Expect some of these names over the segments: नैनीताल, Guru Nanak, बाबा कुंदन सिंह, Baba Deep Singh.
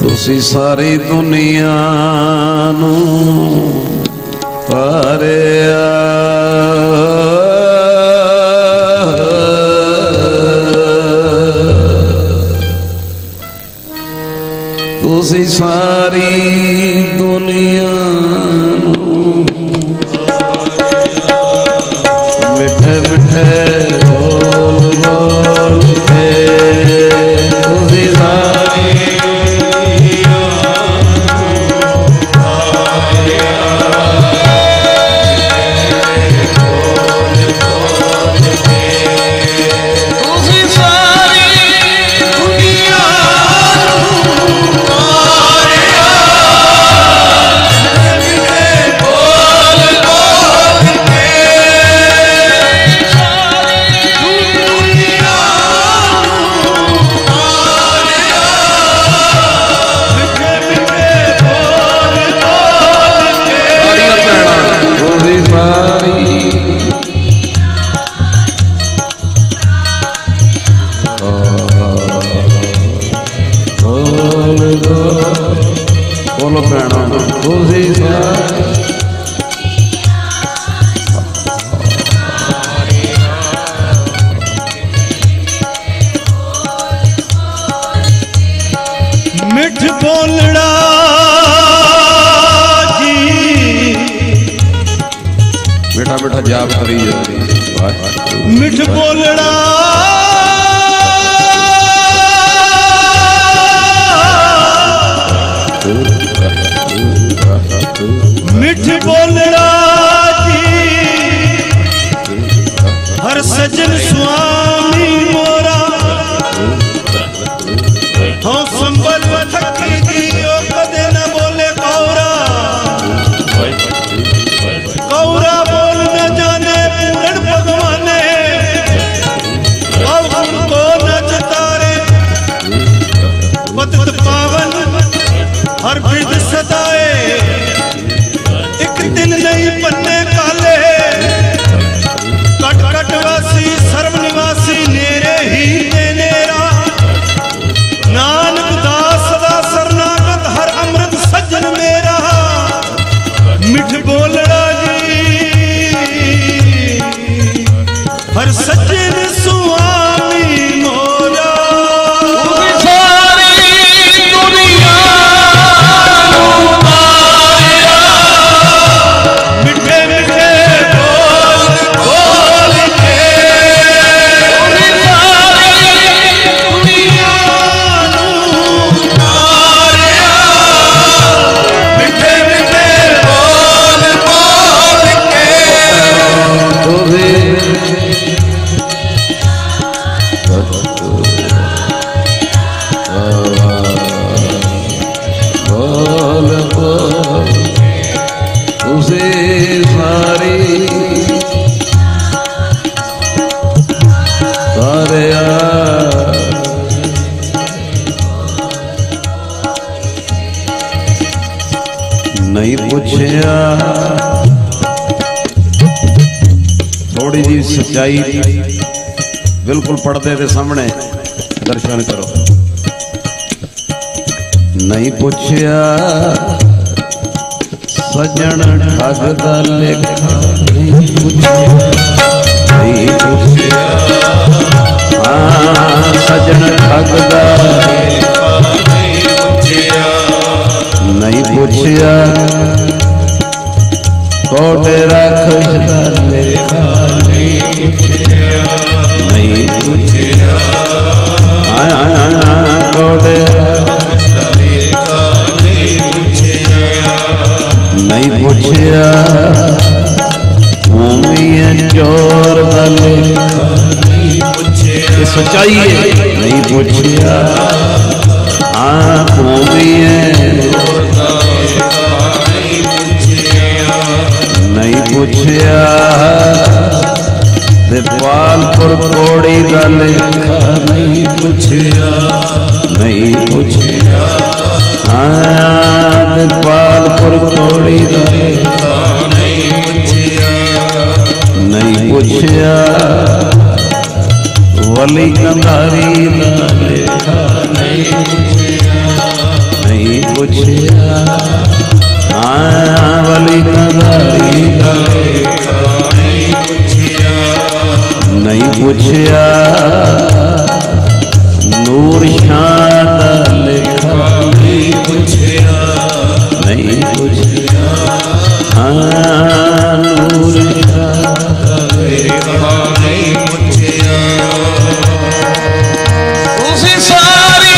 तुसी सारी दुनिया नू पारिया। तुसी सारी दुनिया मिठे मिठे बोल बोल के तुसी सारी दुनिया मिठ बोलड़ा मिठ बोलड़ा हर सजन स्वामी मोरा हो संबल थकी दी ओ कदे न बोले कौरा कौरा बोल न जाने पूरण भगवाने अब हमको न जतारे पतित पावन हर विध सदाए एक दिन नहीं पन्ने काले कट कटवासी सर्वनिवासी नेरे ही ने नेरा नानक दास सदा शरणागत हर अमृत सज्जन मेरा। मिठ बोलड़ा जी हर सज्जन स्वामी मोरा नहीं पूछया थोड़ी जी सच्चाई बिल्कुल पर्दे के सामने दर्शन करो। नहीं पूछया सजन ठग दा लेखा नहीं पूछया हाँ सजन ठग दा नहीं पूछया कोटे रखदा लेखा नहीं पूछया कोटे नहीं पूछया भूमि चोर दा लेखा नहीं पूछया सच्चाई है नहीं पूछया नहीं पूछया नूर शान लिखा नहीं पूछया नहीं पूछया हाँ नूर लिखा नहीं पूछया उसी सारी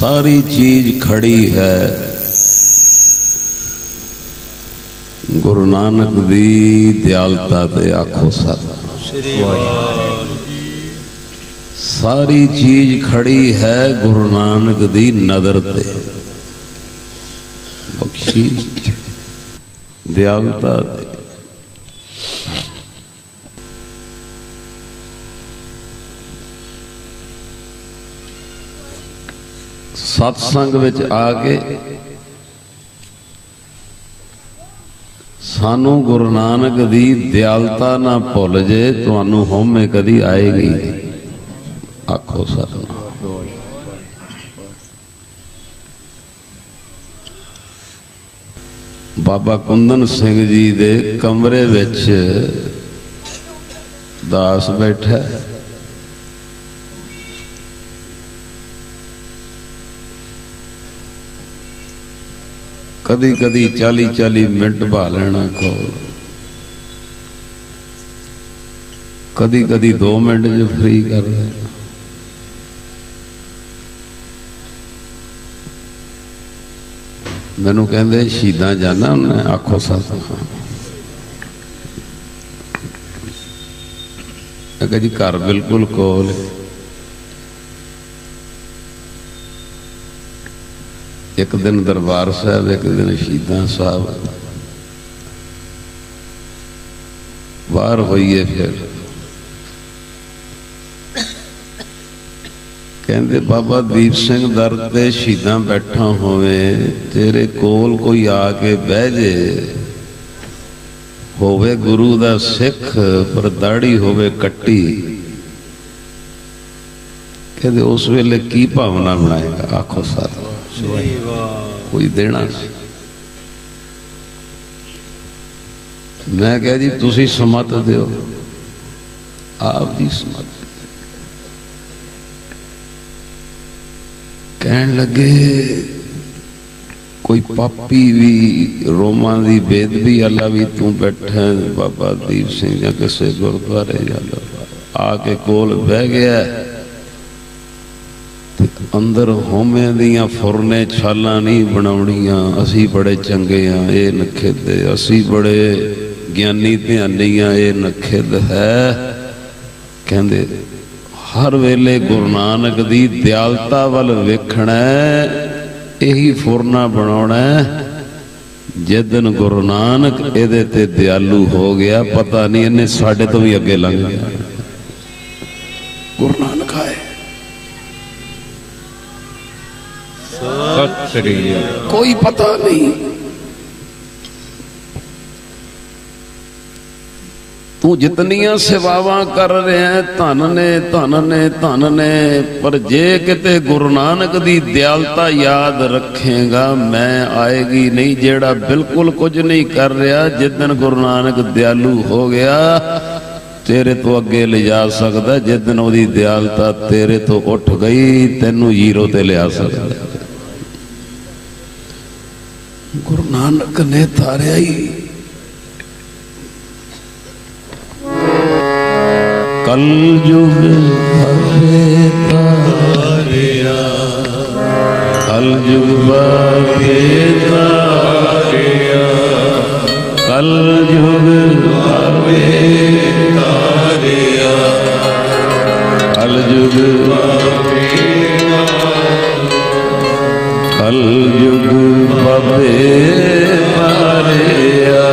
सारी चीज खड़ी है गुरु नानक दी दयालता दे आखो सत सारी चीज खड़ी है गुरु नानक दी नजर ते बख्शी दयालता दे सत्संग विच आके सानू गुरु नानक दी दयालता ना भुल जे तुहानू होमे कदी आएगी आखो सतनाम। बाबा कुंदन सिंह जी दे कमरे विच दास बैठा कदी कदी 40-40 मिनट बहा लेना खोल कदी कदी 2 मिनट जो फ्री कर लेना मैनू कहते शहीदा जाना उन्हें आखो सत जी घर बिल्कुल कोल एक दिन दरबार साहब एक दिन शहीदां साहब बाहर होइए फिर कहते बाबा दीप सिंह दर ते शहीदा बैठा होवे तेरे कोल कोई आके बह जे होवे गुरु दा सिख पर दाड़ी होवे कट्टी कहते उस वेले की भावना बनाएगा। आखो साथ कोई देना नहीं। मैं कह जी तुसी समत दो आप भी समत कहन लगे कोई पापी भी रोमा की बेद भी अला भी तू बैठा बाबा दीप सिंह या किसी गुरुद्वारे आके कोल बह गया अंदर होमे दियां फुरने छालां नहीं बनाउणियां असी बड़े चंगे हाँ ये नखेद असी बड़े ज्ञानी ध्यानी हाँ ये नखेद है। कहंदे हर वेले गुरु नानक दी दयालता वल वेखना यही फुरना बनाना। जिस दिन गुरु नानक इहदे ते दयालू हो गया पता नहीं इहने साडे तो भी अगे लंघ गया। गुरु नानक आए कोई पता नहीं तू जितनिया सेवावां कर रहे हैं धन ने धन ने धन ने पर जे किते गुरु नानक दी दयालता याद रखेगा मैं आएगी नहीं। जेड़ा बिल्कुल कुछ नहीं कर रहा जिस दिन गुरु नानक दयालु हो गया तेरे तो अगे ले जा सकदा। जिस दिन ओदी दयालता तेरे तो उठ गई तेनू जीरो ते लिया सकदा। गुरु नानक ने तारिया ही कलयुग भवे तारिया कलयुग भवे तारिया कलयुग भवे तारिया कलयुग भवे कलयुग भवे तारिया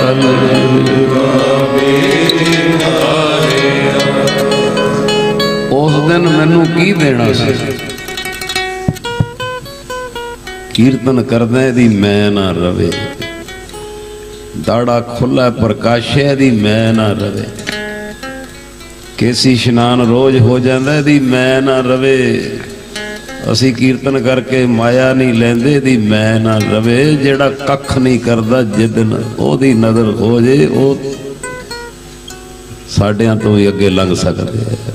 कलयुग भवे। उस दिन मैनू की देना सी कीर्तन करदे दी मैं ना रवे दाड़ा खुला प्रकाशे दी मैं ना रवे केसी स्नान रोज हो जांदा दी मैं ना रवे असी कीर्तन करके माया नहीं लेंदे दी मैं ना रवे। जेड़ा कख नहीं करदा जिदन ओदी नजर हो जे ओ साढ़ियां तो ही अगे लंघ सकदे।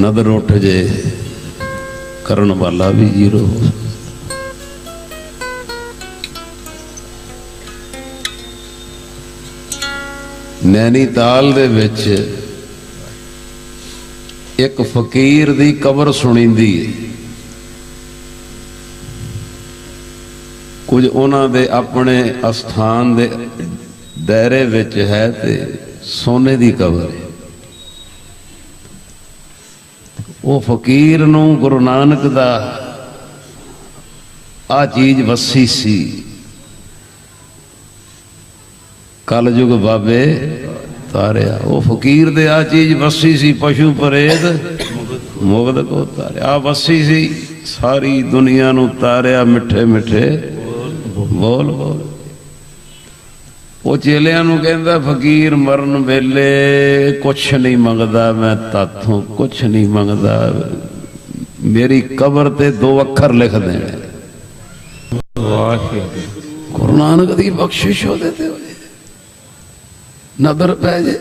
नदर उठ जे करन वाला भी जीरो। नैनीताल दे विच एक फकीर दी कबर सुनींदी कुछ उन्हां दे अपने अस्थान दे दायरे विच है ते सोने दी कबर है। वो फकीर नू गुरु नानक दा आ चीज वसी सी कलयुग बाबे तारिया। वो फकीर दे आ चीज वसी सी पशु परेद मुगध को तारिया। आ वसी सी सारी दुनिया नू तारिया मिठे मिठे बोल बोल। वो चेलियां नू कहंदा फकीर मरन वेले कुछ नहीं मंगदा मैं ताथों कुछ नहीं मंगदा मेरी कबर ते दो अखर लिख देने। गुरु नानक दी बख्शिश हो देते हो नदर पै जे।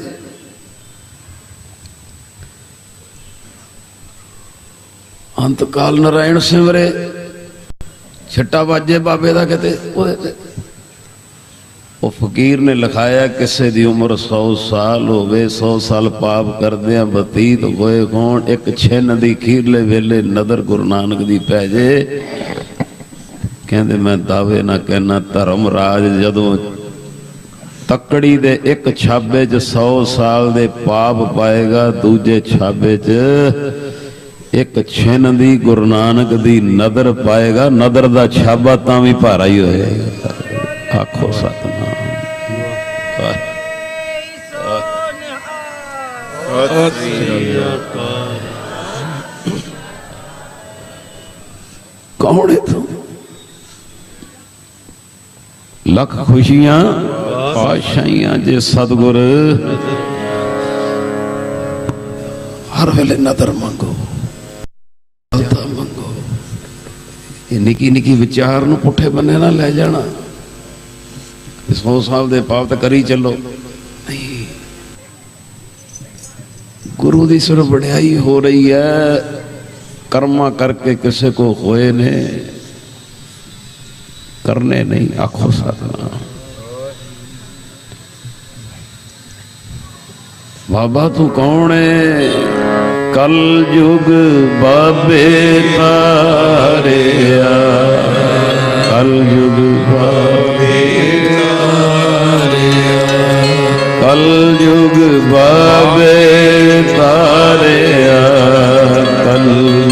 अंतकाल नारायण सिमरे छट्टा वाजे बाबे दा कहते वो फकीर ने लिखाया किसी की उम्र 100 साल होवे 100 साल पाप करदे बतीत होए कौन एक छिन्न दी खीरले वेले नदर गुरु नानक दी पै जे। कहंदे मैं दावे ना कहना धर्म राज जदों तकड़ी दे एक छाबे च 100 साल दे पाप पाएगा दूजे छाबे च एक छिन्न दी गुरु नानक दी नदर पाएगा। नदर दा छाबा तां भी भारा ही होएगा। आखो सतना। कौन है तू? लख खुशियां पाशाइयां जे सतगुर, हर वेले नदर मंगो, अता मंगो। ये निकी निकी विचार नू पुठे बने ना ले जाना। सौ साल दे पाप तो करी चलो। नहीं, गुरु दी सिर्फ बढ़ियाई हो रही है। कर्मा करके किसी को होए ने करने नहीं। आखो साधना बाबा तू कौन है? कल युग बाबे तारे आ, कल युग बाबे तारे आ, कल युग बाबे तारे आ, कल